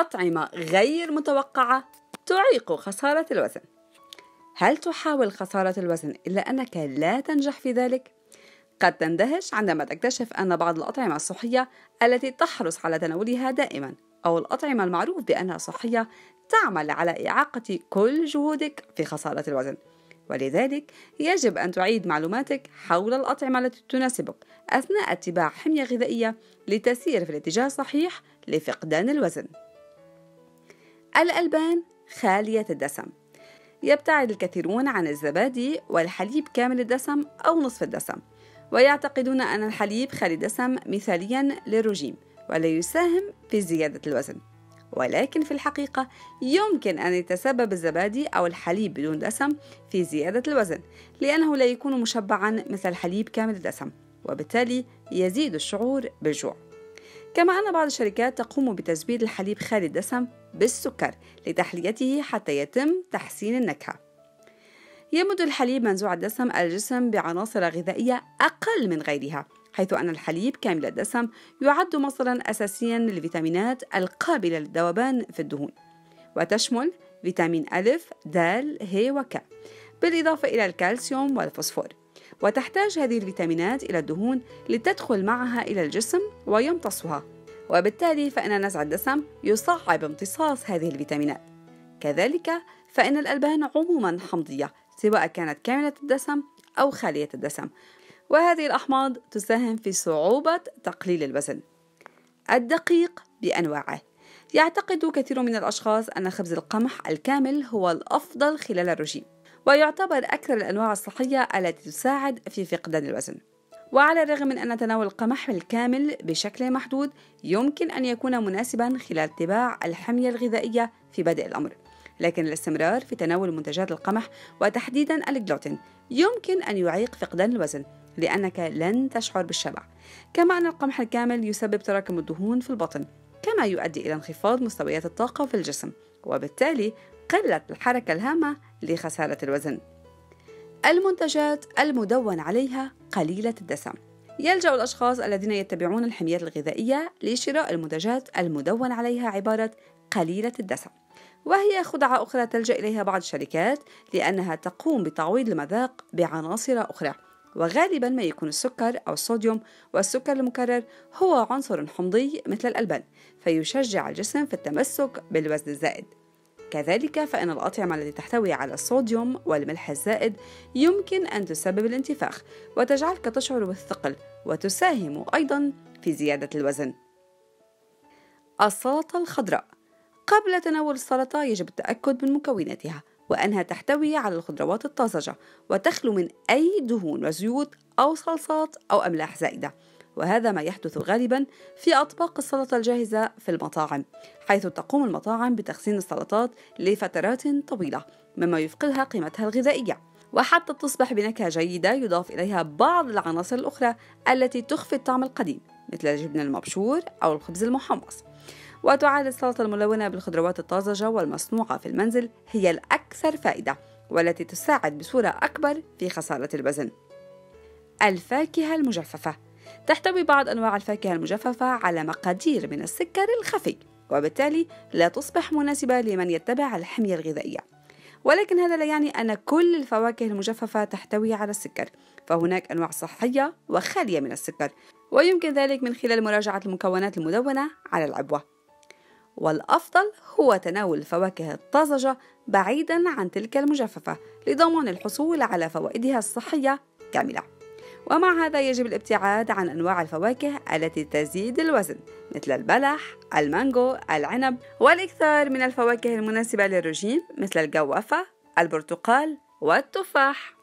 أطعمة غير متوقعة تعيق خسارة الوزن. هل تحاول خسارة الوزن إلا أنك لا تنجح في ذلك؟ قد تندهش عندما تكتشف أن بعض الأطعمة الصحية التي تحرص على تناولها دائما أو الأطعمة المعروف بأنها صحية تعمل على إعاقة كل جهودك في خسارة الوزن، ولذلك يجب أن تعيد معلوماتك حول الأطعمة التي تناسبك أثناء اتباع حمية غذائية لتسير في الاتجاه الصحيح لفقدان الوزن. الألبان خالية الدسم. يبتعد الكثيرون عن الزبادي والحليب كامل الدسم أو نصف الدسم، ويعتقدون أن الحليب خالي الدسم مثاليا للرجيم ولا يساهم في زيادة الوزن، ولكن في الحقيقة يمكن أن يتسبب الزبادي أو الحليب بدون دسم في زيادة الوزن، لأنه لا يكون مشبعا مثل الحليب كامل الدسم، وبالتالي يزيد الشعور بالجوع. كما أن بعض الشركات تقوم بتزويد الحليب خالي الدسم بالسكر لتحليته حتى يتم تحسين النكهة. يمد الحليب منزوع الدسم الجسم بعناصر غذائية أقل من غيرها، حيث أن الحليب كامل الدسم يعد مصدراً أساسياً للفيتامينات القابلة للذوبان في الدهون، وتشمل فيتامين أ، د، ه، وك، بالإضافة إلى الكالسيوم والفوسفور. وتحتاج هذه الفيتامينات إلى الدهون لتدخل معها إلى الجسم ويمتصها، وبالتالي فإن نزع الدسم يصعب امتصاص هذه الفيتامينات. كذلك فإن الألبان عموماً حمضية، سواء كانت كاملة الدسم أو خالية الدسم، وهذه الأحماض تساهم في صعوبة تقليل الوزن. الدقيق بأنواعه. يعتقد كثير من الأشخاص أن خبز القمح الكامل هو الأفضل خلال الرجيم، ويعتبر أكثر الأنواع الصحية التي تساعد في فقدان الوزن. وعلى الرغم من أن تناول القمح الكامل بشكل محدود يمكن أن يكون مناسبا خلال اتباع الحمية الغذائية في بدء الأمر، لكن الاستمرار في تناول منتجات القمح وتحديدا الجلوتين يمكن أن يعيق فقدان الوزن، لأنك لن تشعر بالشبع. كما أن القمح الكامل يسبب تراكم الدهون في البطن، كما يؤدي إلى انخفاض مستويات الطاقة في الجسم، وبالتالي قلة الحركة الهامة لخسارة الوزن. المنتجات المدون عليها قليلة الدسم. يلجأ الأشخاص الذين يتبعون الحميات الغذائية لشراء المنتجات المدون عليها عبارة قليلة الدسم، وهي خدعة أخرى تلجأ إليها بعض الشركات لأنها تقوم بتعويض المذاق بعناصر أخرى، وغالبا ما يكون السكر أو الصوديوم والسكر المكرر هو عنصر حمضي مثل الألبان، فيشجع الجسم في التمسك بالوزن الزائد. كذلك فإن الأطعمة التي تحتوي على الصوديوم والملح الزائد يمكن أن تسبب الانتفاخ وتجعلك تشعر بالثقل، وتساهم أيضا في زيادة الوزن. السلطة الخضراء. قبل تناول السلطة يجب التأكد من مكوناتها وأنها تحتوي على الخضروات الطازجة وتخلو من أي دهون وزيوت أو صلصات أو أملاح زائدة، وهذا ما يحدث غالبا في أطباق السلطة الجاهزة في المطاعم، حيث تقوم المطاعم بتخزين السلطات لفترات طويلة مما يفقدها قيمتها الغذائية، وحتى تصبح بنكهة جيدة يضاف إليها بعض العناصر الأخرى التي تخفي الطعم القديم مثل الجبن المبشور أو الخبز المحمص. وتعد السلطة الملونة بالخضروات الطازجة والمصنوعة في المنزل هي الأكثر فائدة، والتي تساعد بصورة أكبر في خسارة الوزن. الفاكهة المجففة. تحتوي بعض أنواع الفاكهة المجففة على مقادير من السكر الخفي، وبالتالي لا تصبح مناسبة لمن يتبع الحمية الغذائية، ولكن هذا لا يعني أن كل الفواكه المجففة تحتوي على السكر، فهناك أنواع صحية وخالية من السكر، ويمكن ذلك من خلال مراجعة المكونات المدونة على العبوة. والأفضل هو تناول الفواكه الطازجة بعيداً عن تلك المجففة لضمان الحصول على فوائدها الصحية كاملة. ومع هذا يجب الابتعاد عن أنواع الفواكه التي تزيد الوزن مثل البلح، المانجو، العنب، والإكثار من الفواكه المناسبة للرجيم مثل الجوافة، البرتقال والتفاح.